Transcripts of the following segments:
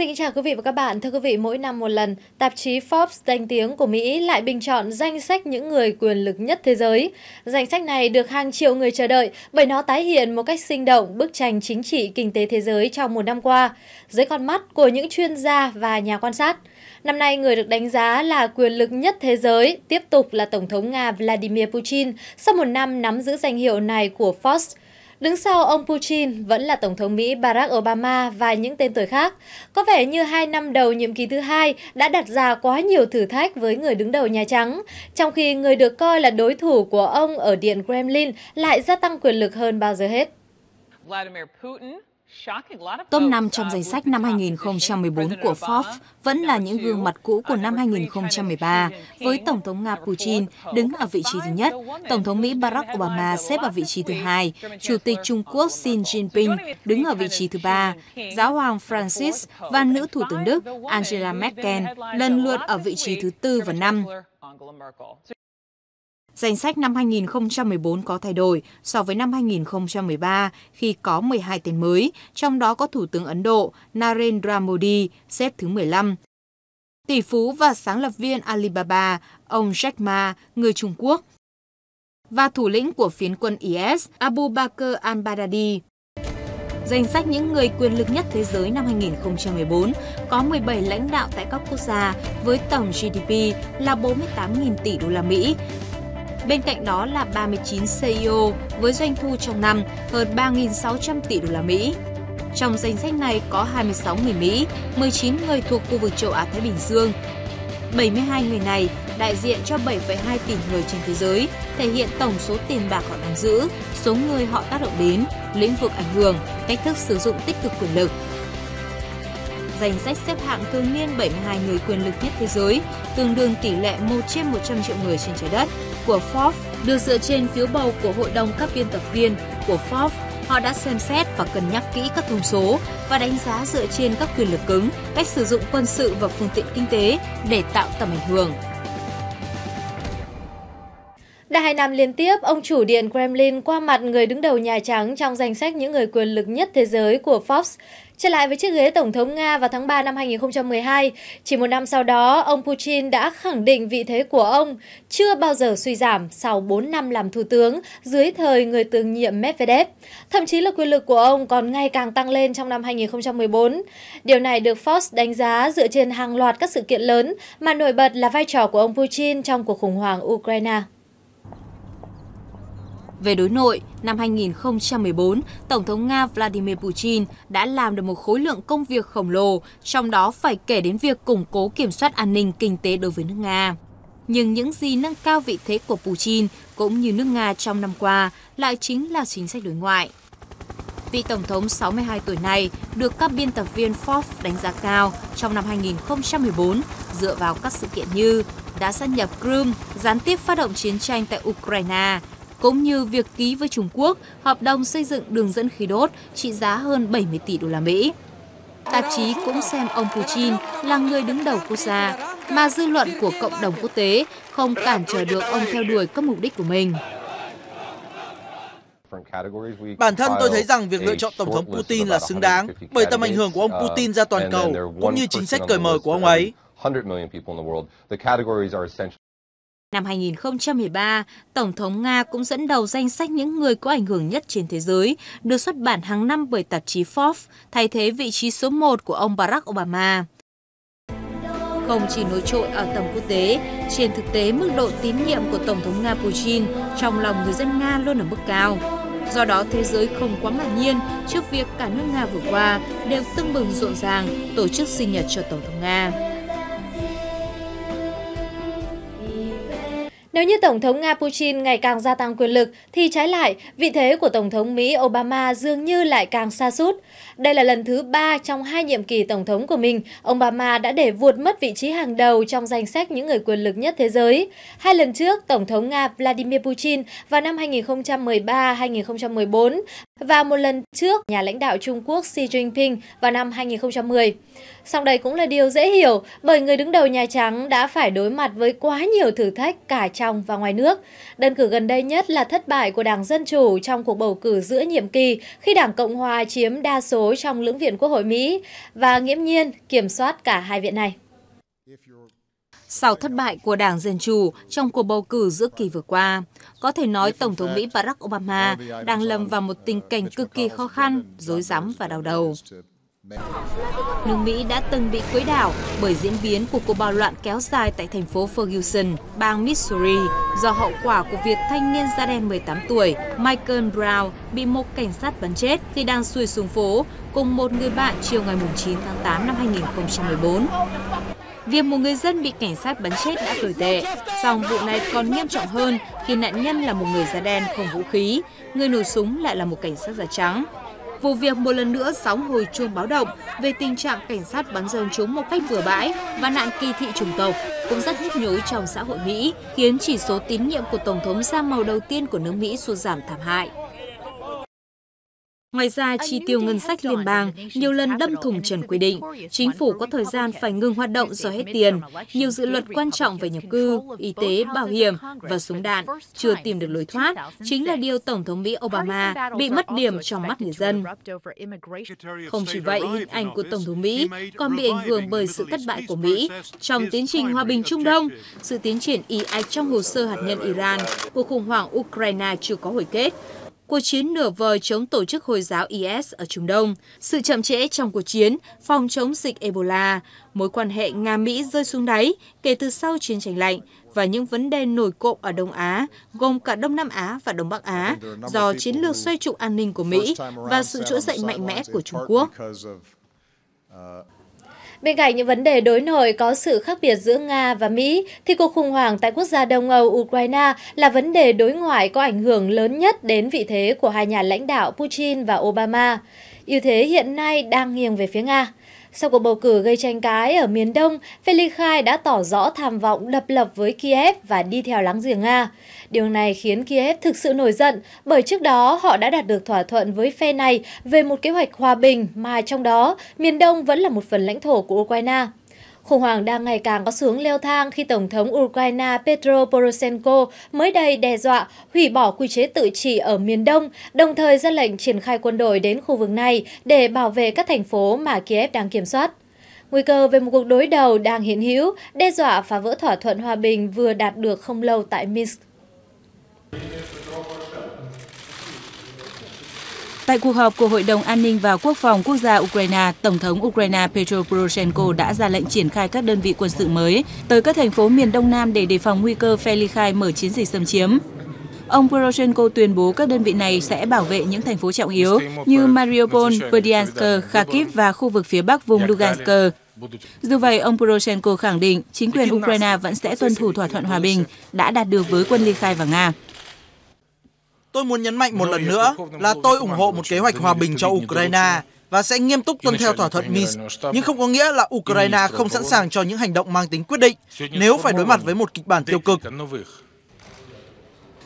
Xin chào quý vị và các bạn. Thưa quý vị, mỗi năm một lần, tạp chí Forbes danh tiếng của Mỹ lại bình chọn danh sách những người quyền lực nhất thế giới. Danh sách này được hàng triệu người chờ đợi bởi nó tái hiện một cách sinh động bức tranh chính trị kinh tế thế giới trong một năm qua, dưới con mắt của những chuyên gia và nhà quan sát. Năm nay, người được đánh giá là quyền lực nhất thế giới tiếp tục là Tổng thống Nga Vladimir Putin sau một năm nắm giữ danh hiệu này của Forbes. Đứng sau ông Putin vẫn là Tổng thống Mỹ Barack Obama và những tên tuổi khác. Có vẻ như 2 năm đầu nhiệm kỳ thứ 2 đã đặt ra quá nhiều thử thách với người đứng đầu Nhà Trắng, trong khi người được coi là đối thủ của ông ở Điện Kremlin lại gia tăng quyền lực hơn bao giờ hết. Vladimir Putin. Top 5 trong danh sách năm 2014 của Forbes vẫn là những gương mặt cũ của năm 2013, với Tổng thống Nga Putin đứng ở vị trí thứ nhất, Tổng thống Mỹ Barack Obama xếp ở vị trí thứ hai, Chủ tịch Trung Quốc Xi Jinping đứng ở vị trí thứ ba, Giáo hoàng Francis và nữ Thủ tướng Đức Angela Merkel lần lượt ở vị trí thứ 4 và 5. Danh sách năm 2014 có thay đổi so với năm 2013 khi có 12 tên mới, trong đó có Thủ tướng Ấn Độ Narendra Modi xếp thứ 15. Tỷ phú và sáng lập viên Alibaba, ông Jack Ma, người Trung Quốc, và thủ lĩnh của phiến quân IS Abu Bakr al-Baghdadi. Danh sách những người quyền lực nhất thế giới năm 2014 có 17 lãnh đạo tại các quốc gia với tổng GDP là 48.000 tỷ đô la Mỹ. Bên cạnh đó là 39 CEO với doanh thu trong năm hơn 3.600 tỷ đô la Mỹ. Trong danh sách này có 26 người Mỹ, 19 người thuộc khu vực châu Á Thái Bình Dương. 72 người này đại diện cho 7,2 tỷ người trên thế giới, thể hiện tổng số tiền bạc họ nắm giữ, số người họ tác động đến, lĩnh vực ảnh hưởng, cách thức sử dụng tích cực quyền lực. Danh sách xếp hạng thường niên 72 người quyền lực nhất thế giới, tương đương tỷ lệ 1 trên 100 triệu người trên trái đất của Forbes, được dựa trên phiếu bầu của hội đồng các biên tập viên của Forbes. Họ đã xem xét và cân nhắc kỹ các thông số và đánh giá dựa trên các quyền lực cứng, cách sử dụng quân sự và phương tiện kinh tế để tạo tầm ảnh hưởng. Đã 2 năm liên tiếp, ông chủ Điện Kremlin qua mặt người đứng đầu Nhà Trắng trong danh sách những người quyền lực nhất thế giới của Forbes. Trở lại với chiếc ghế Tổng thống Nga vào tháng 3 năm 2012, chỉ 1 năm sau đó, ông Putin đã khẳng định vị thế của ông chưa bao giờ suy giảm sau 4 năm làm thủ tướng dưới thời người tương nhiệm Medvedev. Thậm chí là quyền lực của ông còn ngày càng tăng lên trong năm 2014. Điều này được Forbes đánh giá dựa trên hàng loạt các sự kiện lớn mà nổi bật là vai trò của ông Putin trong cuộc khủng hoảng Ukraine. Về đối nội, năm 2014, Tổng thống Nga Vladimir Putin đã làm được một khối lượng công việc khổng lồ, trong đó phải kể đến việc củng cố kiểm soát an ninh kinh tế đối với nước Nga. Nhưng những gì nâng cao vị thế của Putin cũng như nước Nga trong năm qua lại chính là chính sách đối ngoại. Vị Tổng thống 62 tuổi này được các biên tập viên Forbes đánh giá cao trong năm 2014 dựa vào các sự kiện như đã gia nhập Crimea, gián tiếp phát động chiến tranh tại Ukraine, cũng như việc ký với Trung Quốc hợp đồng xây dựng đường dẫn khí đốt trị giá hơn 70 tỷ đô la Mỹ. Tạp chí cũng xem ông Putin là người đứng đầu quốc gia, mà dư luận của cộng đồng quốc tế không cản trở được ông theo đuổi các mục đích của mình. Bản thân tôi thấy rằng việc lựa chọn Tổng thống Putin là xứng đáng bởi tầm ảnh hưởng của ông Putin ra toàn cầu, cũng như chính sách cởi mở của ông ấy. Năm 2013, Tổng thống Nga cũng dẫn đầu danh sách những người có ảnh hưởng nhất trên thế giới, được xuất bản hàng năm bởi tạp chí Forbes, thay thế vị trí số 1 của ông Barack Obama. Không chỉ nổi trội ở tầm quốc tế, trên thực tế mức độ tín nhiệm của Tổng thống Nga Putin trong lòng người dân Nga luôn ở mức cao. Do đó, thế giới không quá ngạc nhiên trước việc cả nước Nga vừa qua đều tưng bừng rộn ràng tổ chức sinh nhật cho Tổng thống Nga. Nếu như Tổng thống Nga Putin ngày càng gia tăng quyền lực, thì trái lại, vị thế của Tổng thống Mỹ Obama dường như lại càng sa sút. Đây là lần thứ 3 trong 2 nhiệm kỳ Tổng thống của mình, ông Obama đã để vụt mất vị trí hàng đầu trong danh sách những người quyền lực nhất thế giới. 2 lần trước, Tổng thống Nga Vladimir Putin vào năm 2013-2014 và 1 lần trước, nhà lãnh đạo Trung Quốc Xi Jinping vào năm 2010. Song đây cũng là điều dễ hiểu bởi người đứng đầu Nhà Trắng đã phải đối mặt với quá nhiều thử thách cả trong và ngoài nước. Đơn cử gần đây nhất là thất bại của Đảng Dân Chủ trong cuộc bầu cử giữa nhiệm kỳ khi Đảng Cộng Hòa chiếm đa số đối trong lưỡng viện Quốc hội Mỹ và nghiễm nhiên kiểm soát cả hai viện này. Sau thất bại của Đảng Dân Chủ trong cuộc bầu cử giữa kỳ vừa qua, có thể nói Tổng thống Mỹ Barack Obama đang lâm vào một tình cảnh cực kỳ khó khăn, rối rắm và đau đầu. Nước Mỹ đã từng bị quấy đảo bởi diễn biến của cuộc bạo loạn kéo dài tại thành phố Ferguson, bang Missouri, do hậu quả của việc thanh niên da đen 18 tuổi Michael Brown bị một cảnh sát bắn chết khi đang xuôi xuống phố cùng một người bạn chiều ngày 9 tháng 8 năm 2014. Việc một người dân bị cảnh sát bắn chết đã tồi tệ, song vụ này còn nghiêm trọng hơn khi nạn nhân là một người da đen không vũ khí, người nổ súng lại là một cảnh sát da trắng. Vụ việc một lần nữa sóng hồi chuông báo động về tình trạng cảnh sát bắn rơi chúng một cách bừa bãi và nạn kỳ thị chủng tộc cũng rất nhức nhối trong xã hội Mỹ, khiến chỉ số tín nhiệm của Tổng thống da màu đầu tiên của nước Mỹ sụt giảm thảm hại. Ngoài ra, chi tiêu ngân sách liên bang nhiều lần đâm thủng trần quy định, chính phủ có thời gian phải ngừng hoạt động do hết tiền, nhiều dự luật quan trọng về nhập cư, y tế, bảo hiểm và súng đạn chưa tìm được lối thoát, chính là điều Tổng thống Mỹ Obama bị mất điểm trong mắt người dân. Không chỉ vậy, hình ảnh của Tổng thống Mỹ còn bị ảnh hưởng bởi sự thất bại của Mỹ trong tiến trình hòa bình Trung Đông, sự tiến triển ì ạch trong hồ sơ hạt nhân Iran, cuộc khủng hoảng Ukraine chưa có hồi kết, cuộc chiến nửa vời chống tổ chức Hồi giáo IS ở Trung Đông, sự chậm trễ trong cuộc chiến phòng chống dịch Ebola, mối quan hệ Nga-Mỹ rơi xuống đáy kể từ sau chiến tranh lạnh và những vấn đề nổi cộm ở Đông Á, gồm cả Đông Nam Á và Đông Bắc Á, do chiến lược xoay trục an ninh của Mỹ và sự trỗi dậy mạnh mẽ của Trung Quốc. Bên cạnh những vấn đề đối nội có sự khác biệt giữa Nga và Mỹ, thì cuộc khủng hoảng tại quốc gia Đông Âu Ukraine là vấn đề đối ngoại có ảnh hưởng lớn nhất đến vị thế của hai nhà lãnh đạo Putin và Obama. Ưu thế hiện nay đang nghiêng về phía Nga. Sau cuộc bầu cử gây tranh cãi ở miền Đông, Velikhai đã tỏ rõ tham vọng độc lập với Kiev và đi theo láng giềng Nga. Điều này khiến Kiev thực sự nổi giận, bởi trước đó họ đã đạt được thỏa thuận với phe này về một kế hoạch hòa bình mà trong đó miền Đông vẫn là một phần lãnh thổ của Ukraine. Khủng hoảng đang ngày càng có xu hướng leo thang khi Tổng thống Ukraine Petro Poroshenko mới đây đe dọa hủy bỏ quy chế tự trị ở miền Đông, đồng thời ra lệnh triển khai quân đội đến khu vực này để bảo vệ các thành phố mà Kiev đang kiểm soát. Nguy cơ về một cuộc đối đầu đang hiện hữu, đe dọa phá vỡ thỏa thuận hòa bình vừa đạt được không lâu tại Minsk. Tại cuộc họp của Hội đồng An ninh và Quốc phòng Quốc gia Ukraine, Tổng thống Ukraine Petro Poroshenko đã ra lệnh triển khai các đơn vị quân sự mới tới các thành phố miền Đông Nam để đề phòng nguy cơ phe ly khai mở chiến dịch xâm chiếm. Ông Poroshenko tuyên bố các đơn vị này sẽ bảo vệ những thành phố trọng yếu như Mariupol, Berdyansk, Kharkiv và khu vực phía bắc vùng Lugansk. Dù vậy, ông Poroshenko khẳng định chính quyền Ukraine vẫn sẽ tuân thủ thỏa thuận hòa bình đã đạt được với quân ly khai và Nga. Tôi muốn nhấn mạnh một lần nữa là tôi ủng hộ một kế hoạch hòa bình cho Ukraine và sẽ nghiêm túc tuân theo thỏa thuận Minsk, nhưng không có nghĩa là Ukraine không sẵn sàng cho những hành động mang tính quyết định nếu phải đối mặt với một kịch bản tiêu cực.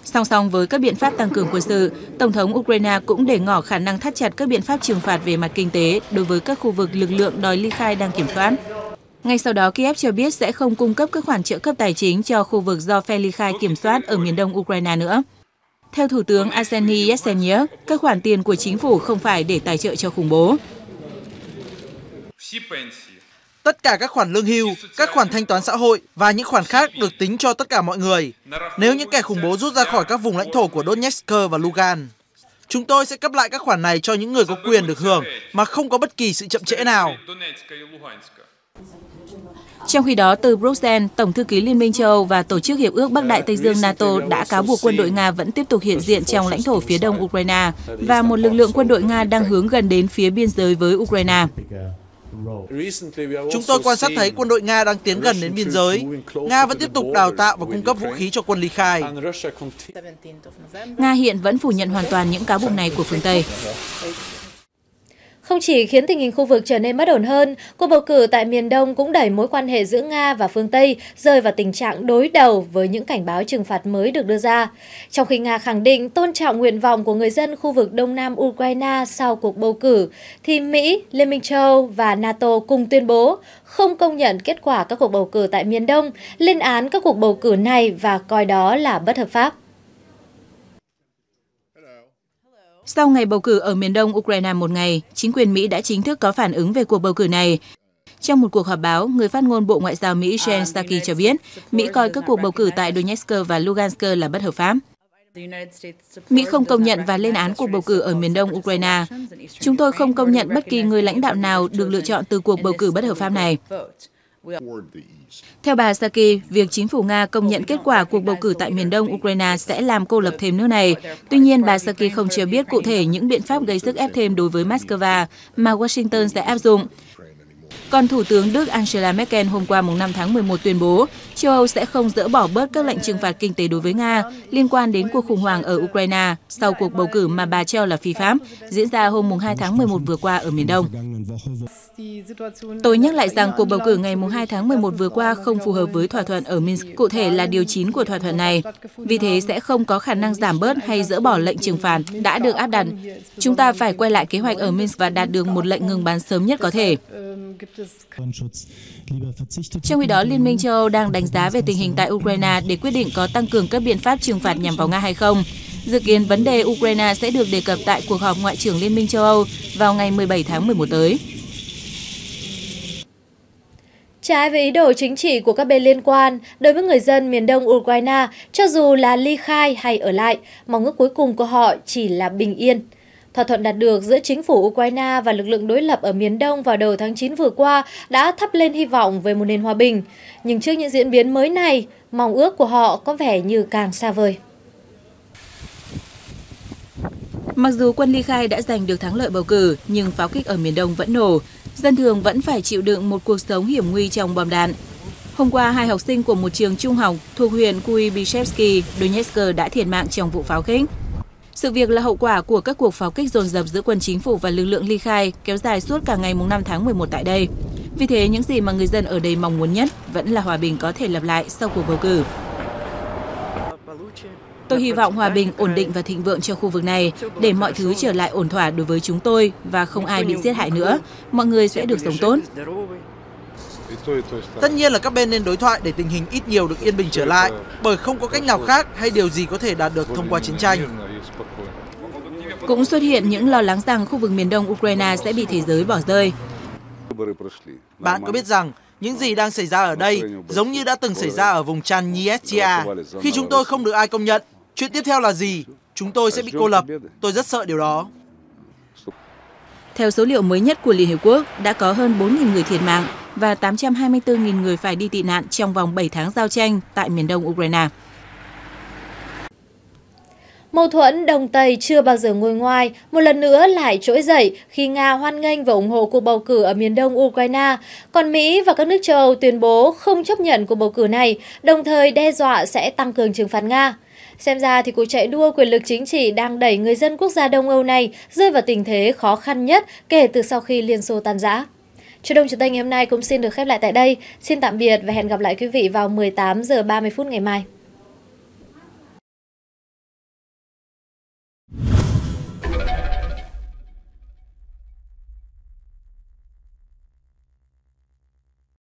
Song song với các biện pháp tăng cường quân sự, Tổng thống Ukraine cũng để ngỏ khả năng thắt chặt các biện pháp trừng phạt về mặt kinh tế đối với các khu vực lực lượng đòi ly khai đang kiểm soát. Ngay sau đó, Kiev cho biết sẽ không cung cấp các khoản trợ cấp tài chính cho khu vực do phe ly khai kiểm soát ở miền đông Ukraine nữa. Theo Thủ tướng Arseniy Yatsenyuk, các khoản tiền của chính phủ không phải để tài trợ cho khủng bố. Tất cả các khoản lương hưu, các khoản thanh toán xã hội và những khoản khác được tính cho tất cả mọi người. Nếu những kẻ khủng bố rút ra khỏi các vùng lãnh thổ của Donetsk và Lugan, chúng tôi sẽ cấp lại các khoản này cho những người có quyền được hưởng mà không có bất kỳ sự chậm trễ nào. Trong khi đó, từ Bruxelles, Tổng thư ký Liên minh châu Âu và Tổ chức Hiệp ước Bắc Đại Tây Dương NATO đã cáo buộc quân đội Nga vẫn tiếp tục hiện diện trong lãnh thổ phía đông Ukraine và một lực lượng quân đội Nga đang hướng gần đến phía biên giới với Ukraine. Chúng tôi quan sát thấy quân đội Nga đang tiến gần đến biên giới. Nga vẫn tiếp tục đào tạo và cung cấp vũ khí cho quân ly khai. Nga hiện vẫn phủ nhận hoàn toàn những cáo buộc này của phương Tây. Không chỉ khiến tình hình khu vực trở nên bất ổn hơn, cuộc bầu cử tại miền Đông cũng đẩy mối quan hệ giữa Nga và phương Tây rơi vào tình trạng đối đầu với những cảnh báo trừng phạt mới được đưa ra. Trong khi Nga khẳng định tôn trọng nguyện vọng của người dân khu vực Đông Nam Ukraine sau cuộc bầu cử, thì Mỹ, Liên minh châu Âu và NATO cùng tuyên bố không công nhận kết quả các cuộc bầu cử tại miền Đông, lên án các cuộc bầu cử này và coi đó là bất hợp pháp. Sau ngày bầu cử ở miền đông Ukraine một ngày, chính quyền Mỹ đã chính thức có phản ứng về cuộc bầu cử này. Trong một cuộc họp báo, người phát ngôn Bộ Ngoại giao Mỹ Jen Psaki cho biết Mỹ coi các cuộc bầu cử tại Donetsk và Lugansk là bất hợp pháp. Mỹ không công nhận và lên án cuộc bầu cử ở miền đông Ukraine. Chúng tôi không công nhận bất kỳ người lãnh đạo nào được lựa chọn từ cuộc bầu cử bất hợp pháp này. Theo bà Psaki, việc chính phủ Nga công nhận kết quả cuộc bầu cử tại miền đông Ukraine sẽ làm cô lập thêm nước này. Tuy nhiên, bà Psaki không cho biết cụ thể những biện pháp gây sức ép thêm đối với Moscow mà Washington sẽ áp dụng. Còn Thủ tướng Đức Angela Merkel hôm qua 5 tháng 11 tuyên bố châu Âu sẽ không dỡ bỏ bớt các lệnh trừng phạt kinh tế đối với Nga liên quan đến cuộc khủng hoảng ở Ukraine sau cuộc bầu cử mà bà cho là phi pháp diễn ra hôm 2 tháng 11 vừa qua ở miền Đông. Tôi nhắc lại rằng cuộc bầu cử ngày 2 tháng 11 vừa qua không phù hợp với thỏa thuận ở Minsk, cụ thể là điều 9 của thỏa thuận này. Vì thế sẽ không có khả năng giảm bớt hay dỡ bỏ lệnh trừng phạt đã được áp đặt. Chúng ta phải quay lại kế hoạch ở Minsk và đạt được một lệnh ngừng bắn sớm nhất có thể. Trong khi đó, Liên minh châu Âu đang đánh giá về tình hình tại Ukraine để quyết định có tăng cường các biện pháp trừng phạt nhằm vào Nga hay không. Dự kiến vấn đề Ukraine sẽ được đề cập tại cuộc họp Ngoại trưởng Liên minh châu Âu vào ngày 17 tháng 11 tới. Trái với ý đồ chính trị của các bên liên quan, đối với người dân miền đông Ukraine, cho dù là ly khai hay ở lại, mong ước cuối cùng của họ chỉ là bình yên. Thỏa thuận đạt được giữa chính phủ Ukraine và lực lượng đối lập ở miền Đông vào đầu tháng 9 vừa qua đã thắp lên hy vọng về một nền hòa bình. Nhưng trước những diễn biến mới này, mong ước của họ có vẻ như càng xa vời. Mặc dù quân ly khai đã giành được thắng lợi bầu cử, nhưng pháo kích ở miền Đông vẫn nổ. Dân thường vẫn phải chịu đựng một cuộc sống hiểm nguy trong bom đạn. Hôm qua, hai học sinh của một trường trung học thuộc huyện Kuibysheski, Donetsk đã thiệt mạng trong vụ pháo kích. Sự việc là hậu quả của các cuộc pháo kích dồn dập giữa quân chính phủ và lực lượng ly khai kéo dài suốt cả ngày 5 tháng 11 tại đây. Vì thế, những gì mà người dân ở đây mong muốn nhất vẫn là hòa bình có thể lặp lại sau cuộc bầu cử. Tôi hy vọng hòa bình, ổn định và thịnh vượng cho khu vực này, để mọi thứ trở lại ổn thỏa đối với chúng tôi và không ai bị giết hại nữa. Mọi người sẽ được sống tốt. Tất nhiên là các bên nên đối thoại để tình hình ít nhiều được yên bình trở lại, bởi không có cách nào khác hay điều gì có thể đạt được thông qua chiến tranh. Cũng xuất hiện những lo lắng rằng khu vực miền đông Ukraine sẽ bị thế giới bỏ rơi. Bạn có biết rằng những gì đang xảy ra ở đây giống như đã từng xảy ra ở vùng Transnistria khi chúng tôi không được ai công nhận. Chuyện tiếp theo là gì? Chúng tôi sẽ bị cô lập. Tôi rất sợ điều đó. Theo số liệu mới nhất của Liên Hiệp Quốc, đã có hơn 4.000 người thiệt mạng và 824.000 người phải đi tị nạn trong vòng 7 tháng giao tranh tại miền đông Ukraine. Mâu thuẫn Đông Tây chưa bao giờ ngồi ngoài, một lần nữa lại trỗi dậy khi Nga hoan nghênh và ủng hộ cuộc bầu cử ở miền đông Ukraine. Còn Mỹ và các nước châu Âu tuyên bố không chấp nhận cuộc bầu cử này, đồng thời đe dọa sẽ tăng cường trừng phạt Nga. Xem ra thì cuộc chạy đua quyền lực chính trị đang đẩy người dân quốc gia Đông Âu này rơi vào tình thế khó khăn nhất kể từ sau khi Liên Xô tan rã. Chủ Đông Chúng ta ngày hôm nay cũng xin được khép lại tại đây. Xin tạm biệt và hẹn gặp lại quý vị vào 18h30 ngày mai.